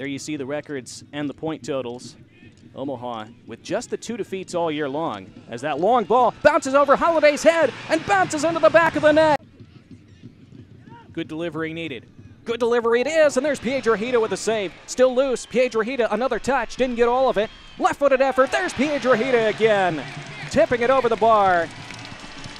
There you see the records and the point totals. Omaha with just the 2 defeats all year long, as that long ball bounces over Holiday's head and bounces into the back of the net. Good delivery needed. Good delivery it is, and there's Piedrahita with a save. Still loose, Piedrahita another touch, didn't get all of it. Left-footed effort, there's Piedrahita again, tipping it over the bar.